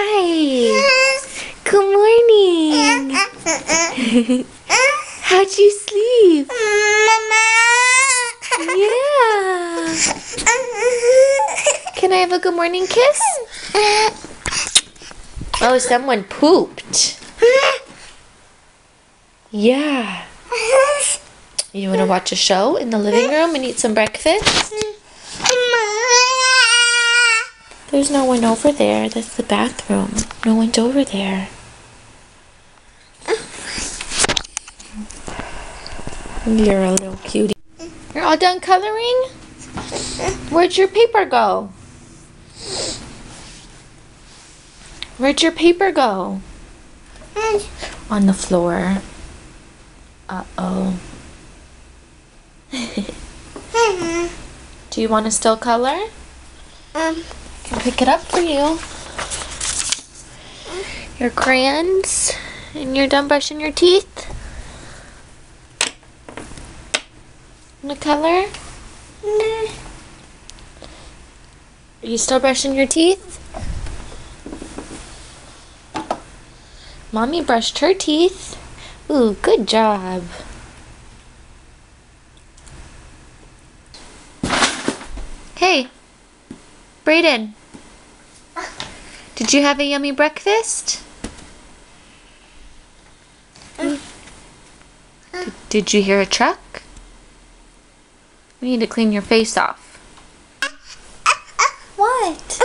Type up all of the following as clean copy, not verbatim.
Hi. Good morning. How'd you sleep? Mama. Yeah. Can I have a good morning kiss? Oh, someone pooped. Yeah. You want to watch a show in the living room and eat some breakfast? There's no one over there. That's the bathroom. No one's over there. You're a little cutie. You're all done coloring? Where'd your paper go? Where'd your paper go? On the floor. Uh-oh. Do you want to still color? I can pick it up for you. Your crayons, and you're done brushing your teeth. The color? Are you still brushing your teeth? Mommy brushed her teeth. Ooh, good job. Hey, Brayden, did you have a yummy breakfast? Did you hear a truck? We need to clean your face off. What?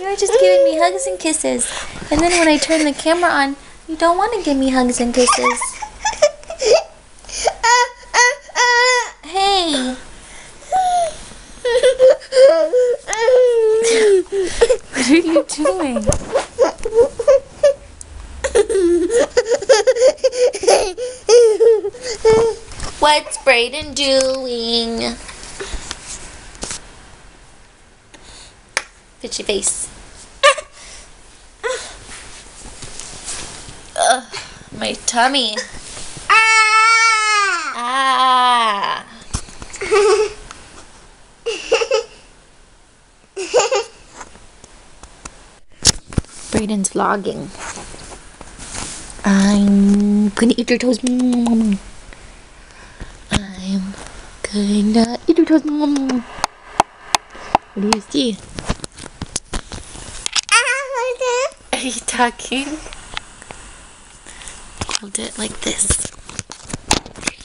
You're just giving me hugs and kisses. And then when I turn the camera on, you don't want to give me hugs and kisses. Hey. What are you doing? What's Brayden doing? Fit your face. Ugh, my tummy. Ah. Ah. Brayden's vlogging. I'm gonna eat your toes. I'm gonna eat your toes. What do you see? Are you talking? Hold it like this. There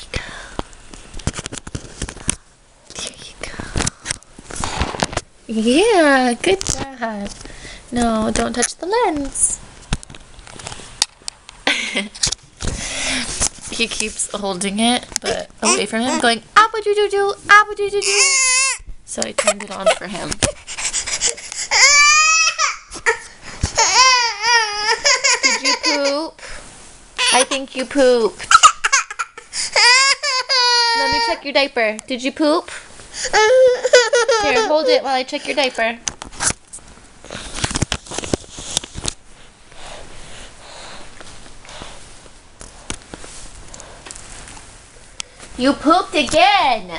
you go. There you go. Yeah, good job. No, don't touch the lens. He keeps holding it, but away from him, going, apple doo doo doo, apple doo doo doo. So I turned it on for him. Did you poop? I think you pooped. Let me check your diaper. Did you poop? Here, hold it while I check your diaper. You pooped again!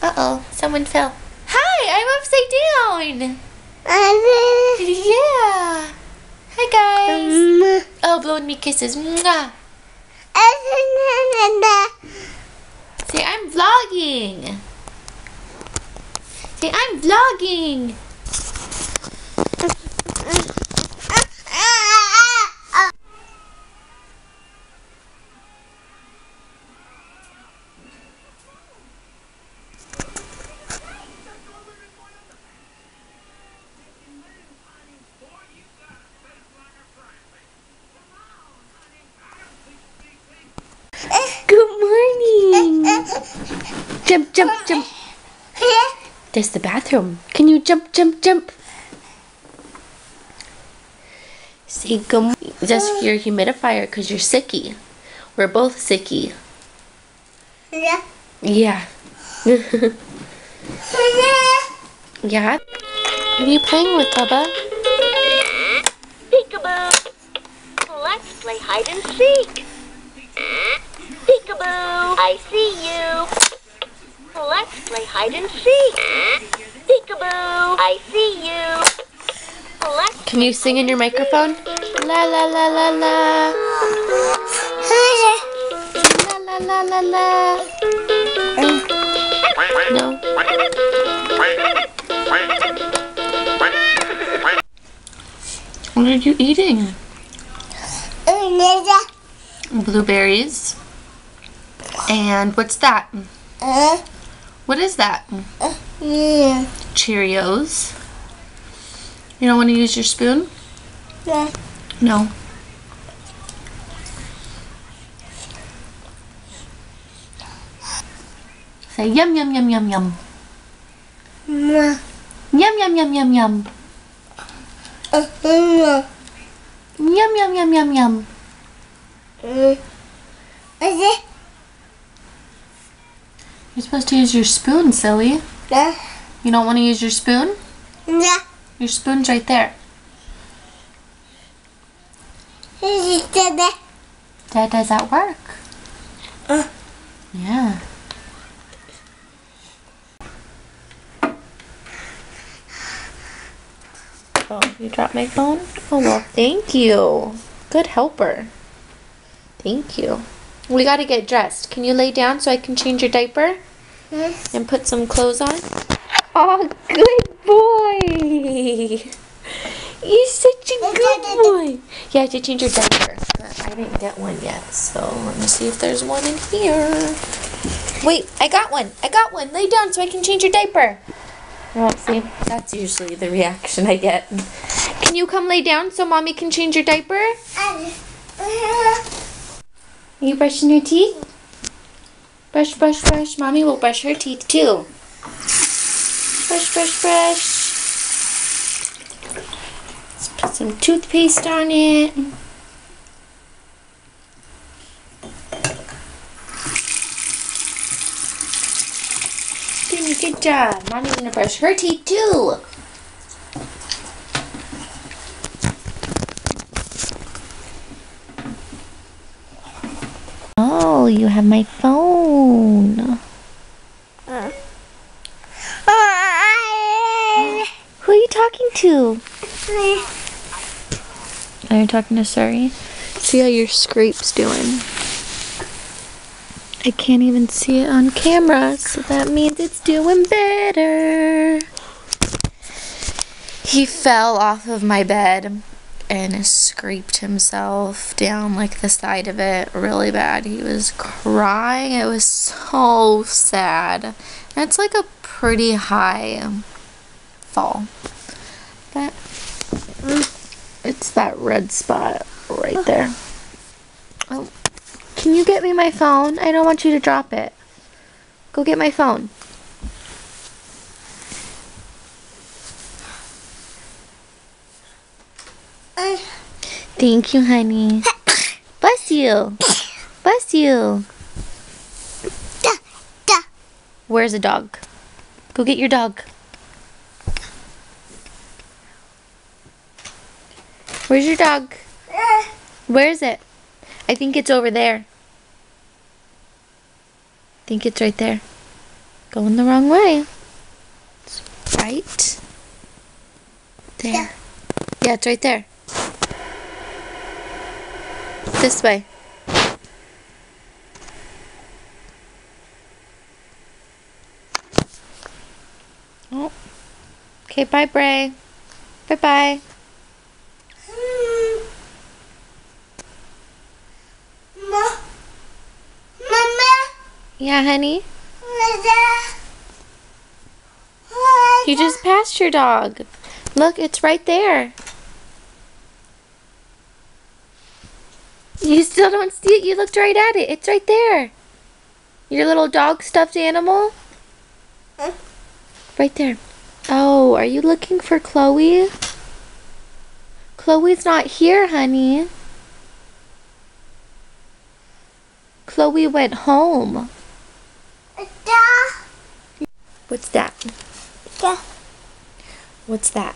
Uh-oh, someone fell. Hi, I'm upside down! Yeah! Hi, guys! Oh, blowing me kisses. Mwah. Say, I'm vlogging! Say, I'm vlogging! Jump, jump, jump. There's the bathroom. Can you jump, jump, jump? See, that's your humidifier because you're sicky. We're both sicky. Yeah. Yeah. Yeah? What are you playing with, Bubba? Peekaboo. Let's play hide and seek. Peekaboo. I see you. Let's play hide and seek. Peekaboo. I see you. Let's Can you sing in your microphone? La la la la la. La la la la la. No. What are you eating? Blueberries. And what's that? What is that? Cheerios. You don't want to use your spoon? Yeah. No. Say yum yum yum yum yum. Yum yum yum yum yum. Yum yum yum yum yum. You're supposed to use your spoon, silly. Yeah. You don't want to use your spoon? Yeah. Your spoon's right there. Dada's at work. Yeah. Oh, you dropped my phone? Oh, well, thank you. Good helper. Thank you. We gotta get dressed. Can you lay down so I can change your diaper? Yes. And put some clothes on? Oh, good boy! You're such a good boy! You have to change your diaper. I didn't get one yet, so let me see if there's one in here. Wait, I got one! I got one! Lay down so I can change your diaper! Well, see, that's usually the reaction I get. Can you come lay down so Mommy can change your diaper? Are you brushing your teeth? Brush, brush, brush. Mommy will brush her teeth too. Brush, brush, brush. Let's put some toothpaste on it. Good job. Mommy's gonna brush her teeth too. Oh, you have my phone. Who are you talking to? Are you talking to Siri? See how your scrape's doing. I can't even see it on camera, so that means it's doing better. He fell off of my bed and scraped himself down like the side of it really bad. He was crying. It was so sad. That's like a pretty high fall. But it's that red spot right there. Oh. Can you get me my phone? I don't want you to drop it. Go get my phone. Thank you, honey. Bless you. Bless you. Where's the dog? Go get your dog. Where's your dog? Where is it? I think it's over there. I think it's right there. Going the wrong way. It's right there. Yeah, it's right there. This way. Oh. Okay, bye, Bray. Bye-bye. Yeah, honey? You just passed your dog. Look, it's right there. You still don't see it? You looked right at it. It's right there. Your little dog stuffed animal? Right there. Oh, are you looking for Chloe? Chloe's not here, honey. Chloe went home. What's that? What's that?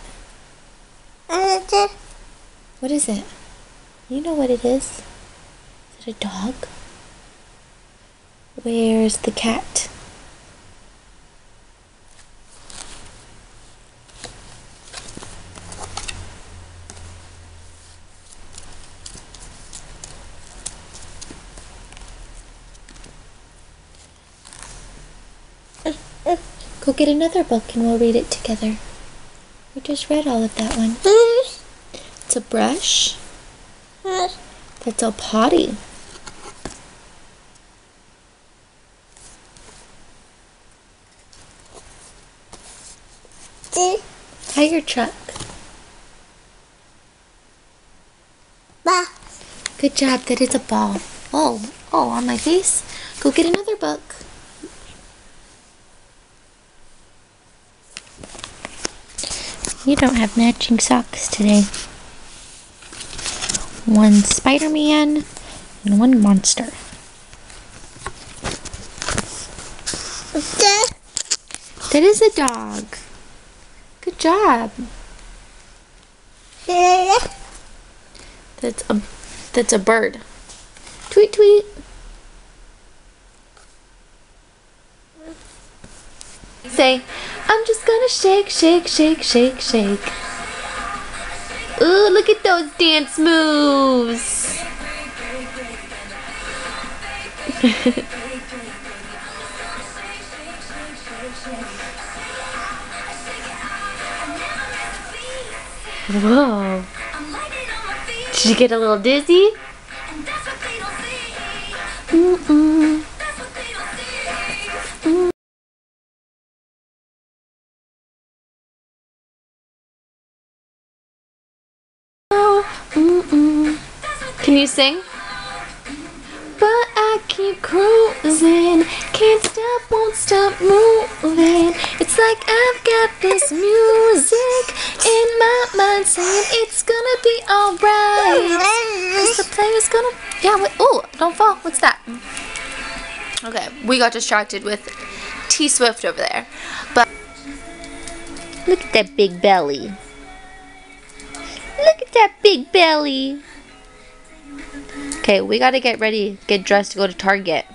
What is it? You know what it is. Is it a dog? Where's the cat? Go get another book and we'll read it together. We just read all of that one. It's a brush. That's all potty. Tire truck. Good job, that is a ball. Oh, on my face. Go get another book. You don't have matching socks today. One Spider-Man and one monster. That is a dog. Good job. That's a bird. Tweet, tweet. Say, I'm just gonna shake, shake, shake, shake, shake. Ooh, look at those dance moves. Whoa. Did you get a little dizzy? Mm-mm. Can you sing? But I keep cruising, can't stop, won't stop moving. It's like I've got this music in my mind saying it's gonna be alright. Is the player's gonna... Yeah, oh, don't fall. What's that? Okay, we got distracted with T-Swift over there. But look at that big belly. Look at that big belly. Okay, we gotta get ready, get dressed to go to Target.